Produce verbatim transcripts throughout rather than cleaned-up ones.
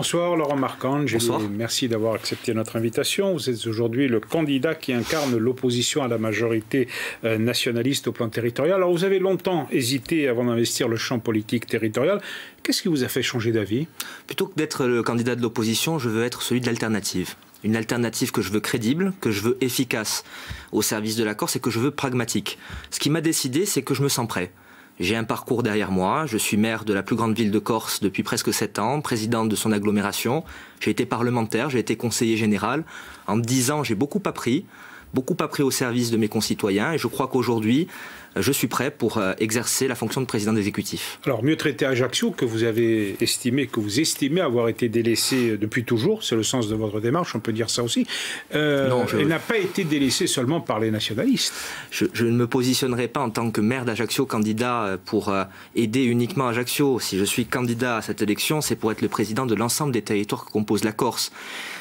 Bonsoir Laurent Marcangeli, merci d'avoir accepté notre invitation. Vous êtes aujourd'hui le candidat qui incarne l'opposition à la majorité nationaliste au plan territorial. Alors vous avez longtemps hésité avant d'investir le champ politique territorial. Qu'est-ce qui vous a fait changer d'avis? Plutôt que d'être le candidat de l'opposition, je veux être celui de l'alternative. Une alternative que je veux crédible, que je veux efficace au service de la Corse et que je veux pragmatique. Ce qui m'a décidé, c'est que je me sens prêt. J'ai un parcours derrière moi, je suis maire de la plus grande ville de Corse depuis presque sept ans, présidente de son agglomération, j'ai été parlementaire, j'ai été conseiller général. En dix ans, j'ai beaucoup appris, beaucoup appris au service de mes concitoyens et je crois qu'aujourd'hui, je suis prêt pour exercer la fonction de président d'exécutif. Alors, mieux traiter Ajaccio, que vous avez estimé, que vous estimez avoir été délaissé depuis toujours, c'est le sens de votre démarche, on peut dire ça aussi, euh, non, je... elle n'a pas été délaissée seulement par les nationalistes. Je, je ne me positionnerai pas en tant que maire d'Ajaccio, candidat pour aider uniquement Ajaccio. Si je suis candidat à cette élection, c'est pour être le président de l'ensemble des territoires que compose la Corse.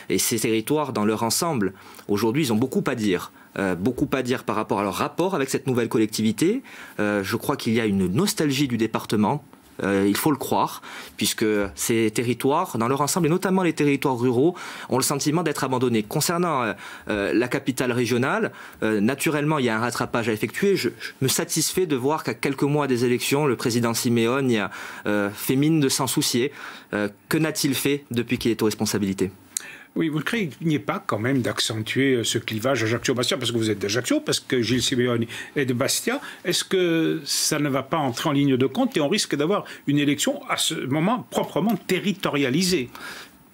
Et ces territoires, dans leur ensemble, aujourd'hui, ils ont beaucoup à dire. Euh, beaucoup à dire par rapport à leur rapport avec cette nouvelle collectivité. Euh, je crois qu'il y a une nostalgie du département, euh, il faut le croire, puisque ces territoires, dans leur ensemble, et notamment les territoires ruraux, ont le sentiment d'être abandonnés. Concernant euh, euh, la capitale régionale, euh, naturellement, il y a un rattrapage à effectuer. Je, je me satisfais de voir qu'à quelques mois des élections, le président Simeoni a euh, fait mine de s'en soucier. Euh, que n'a-t-il fait depuis qu'il est aux responsabilités ? Oui, vous ne craignez pas quand même d'accentuer ce clivage Ajaccio-Bastia, parce que vous êtes d'Ajaccio, parce que Gilles Simeoni est de Bastia. Est-ce que ça ne va pas entrer en ligne de compte et on risque d'avoir une élection à ce moment proprement territorialisée?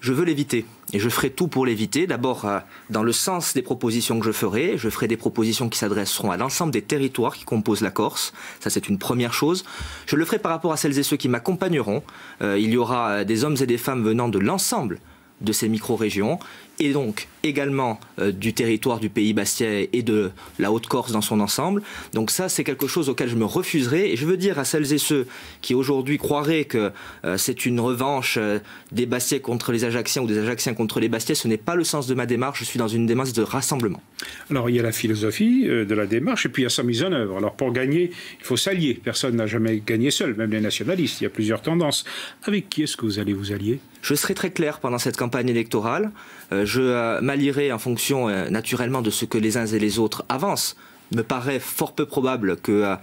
Je veux l'éviter et je ferai tout pour l'éviter. D'abord, dans le sens des propositions que je ferai, je ferai des propositions qui s'adresseront à l'ensemble des territoires qui composent la Corse. Ça, c'est une première chose. Je le ferai par rapport à celles et ceux qui m'accompagneront. Euh, il y aura des hommes et des femmes venant de l'ensemble de ces micro-régions, et donc également euh, du territoire du pays bastien et de la Haute-Corse dans son ensemble. Donc ça, c'est quelque chose auquel je me refuserai. Et je veux dire à celles et ceux qui aujourd'hui croiraient que euh, c'est une revanche euh, des Bastiais contre les Ajacciens ou des Ajacciens contre les Bastiais, ce n'est pas le sens de ma démarche. Je suis dans une démarche de rassemblement. Alors il y a la philosophie euh, de la démarche et puis il y a sa mise en œuvre. Alors pour gagner, il faut s'allier. Personne n'a jamais gagné seul, même les nationalistes. Il y a plusieurs tendances. Avec qui est-ce que vous allez vous allier? Je serai très clair pendant cette campagne électorale. Euh, je euh, m'allierai en fonction euh, naturellement de ce que les uns et les autres avancent. Il me paraît fort peu probable qu'une euh,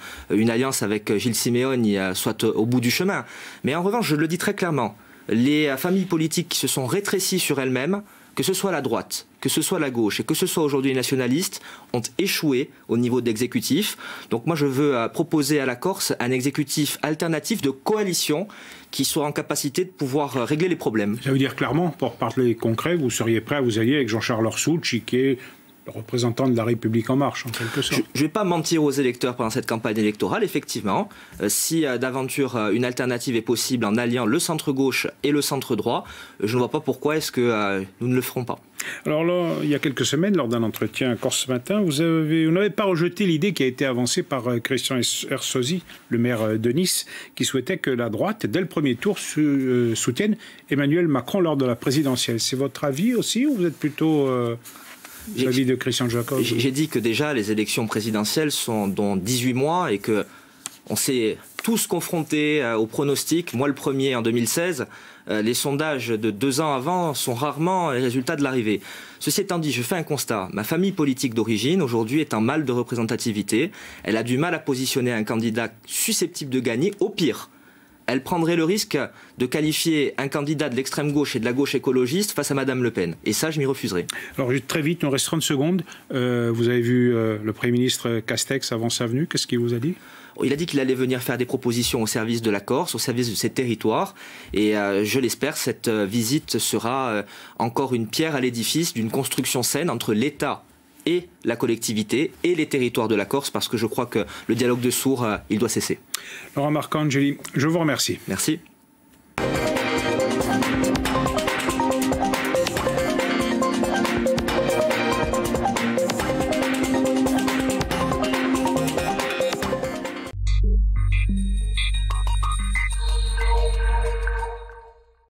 alliance avec euh, Gilles Simeoni euh, soit euh, au bout du chemin. Mais en revanche, je le dis très clairement, les euh, familles politiques qui se sont rétrécies sur elles-mêmes, que ce soit la droite, que ce soit la gauche et que ce soit aujourd'hui les nationalistes, ont échoué au niveau d'exécutif. Donc moi je veux euh, proposer à la Corse un exécutif alternatif de coalition qui soit en capacité de pouvoir euh, régler les problèmes. Ça veut dire clairement, pour parler concret, vous seriez prêt à vous allier avec Jean-Charles Orsucci qui est le représentant de La République En Marche, en quelque sorte. Je ne vais pas mentir aux électeurs pendant cette campagne électorale, effectivement. Euh, si euh, d'aventure euh, une alternative est possible en alliant le centre-gauche et le centre-droit, euh, je ne vois pas pourquoi est-ce que euh, nous ne le ferons pas. Alors là, il y a quelques semaines, lors d'un entretien à Corse ce matin, vous n'avez pas rejeté l'idée qui a été avancée par Christian Ersozi, le maire de Nice, qui souhaitait que la droite, dès le premier tour, su, euh, soutienne Emmanuel Macron lors de la présidentielle. C'est votre avis aussi ou vous êtes plutôt... Euh... L'avis de Christian Jacob. J'ai dit que déjà les élections présidentielles sont dans dix-huit mois et que on s'est tous confrontés aux pronostics. Moi le premier en deux mille seize, les sondages de deux ans avant sont rarement les résultats de l'arrivée. Ceci étant dit, je fais un constat. Ma famille politique d'origine aujourd'hui est en mal de représentativité. Elle a du mal à positionner un candidat susceptible de gagner au pire. Elle prendrait le risque de qualifier un candidat de l'extrême gauche et de la gauche écologiste face à Madame Le Pen. Et ça, je m'y refuserai. Alors, très vite, on reste trente secondes. Euh, vous avez vu euh, le Premier ministre Castex avant sa venue. Qu'est-ce qu'il vous a dit? Il a dit qu'il allait venir faire des propositions au service de la Corse, au service de ses territoires. Et euh, je l'espère, cette euh, visite sera euh, encore une pierre à l'édifice d'une construction saine entre l'État et la collectivité et les territoires de la Corse, parce que je crois que le dialogue de sourds, euh, il doit cesser. Laurent Marcangeli, je vous remercie. Merci.